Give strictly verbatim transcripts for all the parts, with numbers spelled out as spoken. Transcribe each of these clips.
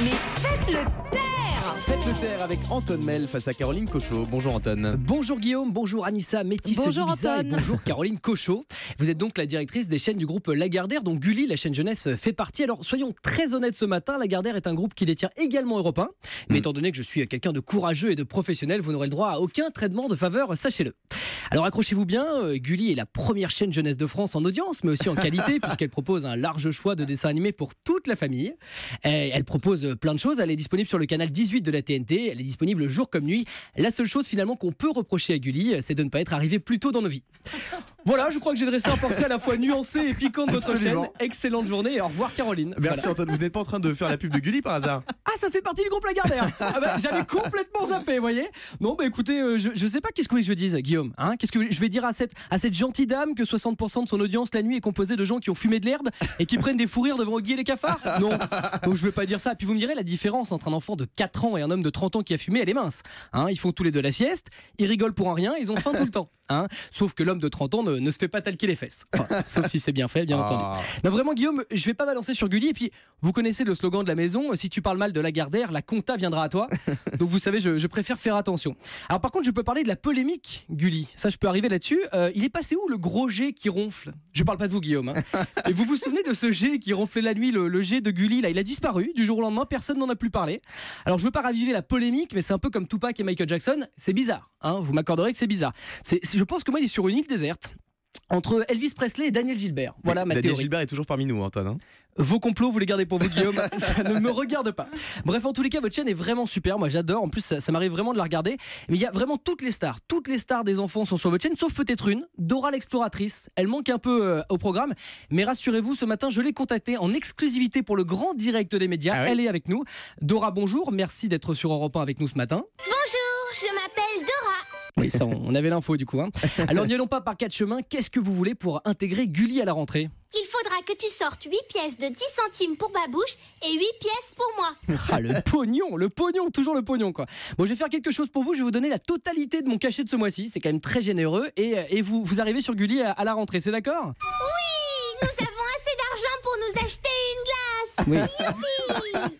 Mais faites le taire ! Faites le taire avec Antoine Mel face à Caroline Cochot. Bonjour Antoine. Bonjour Guillaume, bonjour Anissa, Métisse, bonjour Antoine. Bonjour Caroline Cochot. Vous êtes donc la directrice des chaînes du groupe Lagardère, dont Gulli, la chaîne jeunesse, fait partie. Alors soyons très honnêtes ce matin, Lagardère est un groupe qui détient également Europe un. Mais mmh. étant donné que je suis quelqu'un de courageux et de professionnel, vous n'aurez le droit à aucun traitement de faveur, sachez-le. Alors accrochez-vous bien, Gulli est la première chaîne jeunesse de France en audience, mais aussi en qualité, puisqu'elle propose un large choix de dessins animés pour toute la famille. Et elle propose plein de choses, elle est disponible sur le canal dix-huit de la T N T, elle est disponible jour comme nuit. La seule chose finalement qu'on peut reprocher à Gulli, c'est de ne pas être arrivé plus tôt dans nos vies. Voilà, je crois que j'ai dressé un portrait à la fois nuancé et piquant de votre chaîne. Excellente journée et au revoir Caroline. Merci voilà. Antoine, vous n'êtes pas en train de faire la pub de Gulli par hasard? Ah, ça fait partie du groupe Lagardère. Ah bah, j'avais complètement zappé, vous voyez. Non bah écoutez, euh, je, je sais pas qu'est-ce que je dise Guillaume, hein. Qu'est-ce que je vais dire à cette, à cette gentille dame que soixante pour cent de son audience la nuit est composée de gens qui ont fumé de l'herbe et qui prennent des fous rires devant Guy et les cafards? Non, donc je veux pas dire ça. Puis vous me direz, la différence entre un enfant de quatre ans et un homme de trente ans qui a fumé, elle est mince, hein. Ils font tous les deux la sieste, ils rigolent pour un rien, ils ont faim tout le temps, hein. Sauf que l'homme de trente ans ne, ne se fait pas talquer les fesses, enfin, sauf si c'est bien fait bien entendu. Non vraiment Guillaume, je vais pas balancer sur Gulli. Et puis vous connaissez le slogan de la maison, si tu parles mal de Lagardère, la compta viendra à toi. Donc vous savez, je, je préfère faire attention. Alors par contre je peux parler de la polémique Gulli, ça je peux arriver là-dessus. Euh, il est passé où le gros jet qui ronfle? Je parle pas de vous Guillaume, hein. Et vous vous souvenez de ce jet qui ronflait la nuit, le, le jet de Gulli là? Il a disparu du jour au lendemain, personne n'en a plus parlé. Alors je veux pas raviver la polémique, mais c'est un peu comme Tupac et Michael Jackson, c'est bizarre, hein, vous m'accorderez que c'est bizarre. C'est, je pense que moi il est sur une île déserte entre Elvis Presley et Daniel Gilbert. Voilà ma théorie. Daniel Gilbert est toujours parmi nous, Antoine, hein. Vos complots, vous les gardez pour vous, Guillaume. Ça ne me regarde pas. Bref, en tous les cas, votre chaîne est vraiment super. Moi, j'adore. En plus, ça, ça m'arrive vraiment de la regarder. Mais il y a vraiment toutes les stars. Toutes les stars des enfants sont sur votre chaîne, sauf peut-être une, Dora l'exploratrice. Elle manque un peu euh, au programme. Mais rassurez-vous, ce matin, je l'ai contactée en exclusivité pour le Grand direct des médias. Ah ouais. Elle est avec nous. Dora, bonjour. Merci d'être sur Europe un avec nous ce matin. Bonjour, je m'appelle Dora. Oui, ça, on avait l'info du coup, hein. Alors n'y allons pas par quatre chemins, qu'est-ce que vous voulez pour intégrer Gulli à la rentrée? Il faudra que tu sortes huit pièces de dix centimes pour Babouche et huit pièces pour moi. Ah, le pognon, le pognon, toujours le pognon quoi. Bon, je vais faire quelque chose pour vous, je vais vous donner la totalité de mon cachet de ce mois-ci, c'est quand même très généreux. Et, et vous, vous arrivez sur Gulli à, à la rentrée, c'est d'accord? Oui, nous avons assez d'argent pour nous acheter une glace. Oui.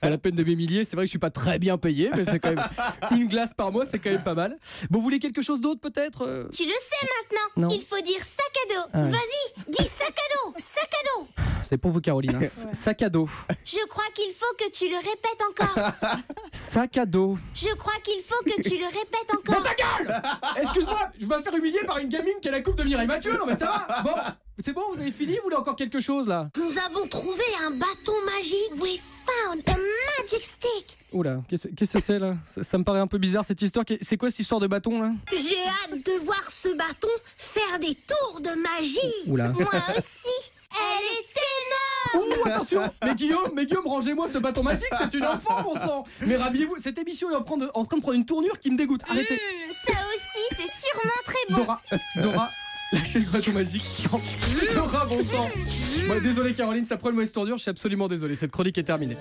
À la peine de m'humilier, c'est vrai que je suis pas très bien payé, mais c'est quand même une glace par mois, c'est quand même pas mal. Bon, vous voulez quelque chose d'autre peut-être? Tu le sais maintenant. Non. Il faut dire sac à dos. Ah ouais. Vas-y, dis sac à dos, sac à dos. C'est pour vous Caroline, hein. Ouais. Sac à dos. Je crois qu'il faut que tu le répètes encore. Sac à dos. Je crois qu'il faut que tu le répètes encore. Dans ta gueule! Excuse-moi, je vais me faire humilier par une gamine qui a la coupe de Mirai Mathieu. Non mais ça va. Bon. C'est bon, vous avez fini? Vous voulez encore quelque chose là? Nous avons trouvé un bâton magique. We found a magic stick. Oula, qu'est-ce que c'est là? ça, ça me paraît un peu bizarre cette histoire. C'est quoi cette histoire de bâton là? J'ai hâte de voir ce bâton faire des tours de magie. Oula. Moi aussi. Elle est énorme! Ouh, attention! Mais Guillaume, mais Guillaume, rangez-moi ce bâton magique, c'est une enfant, bon sang! Mais rhabillez-vous, cette émission est en train de, en train de prendre une tournure qui me dégoûte. Arrêtez! Mmh, ça aussi, c'est sûrement très bon! Dora, Dora, lâchez le bâton magique! Non. Dora, bon sang! Bon, désolé, Caroline, ça prend une mauvaise tournure, je suis absolument désolé, cette chronique est terminée.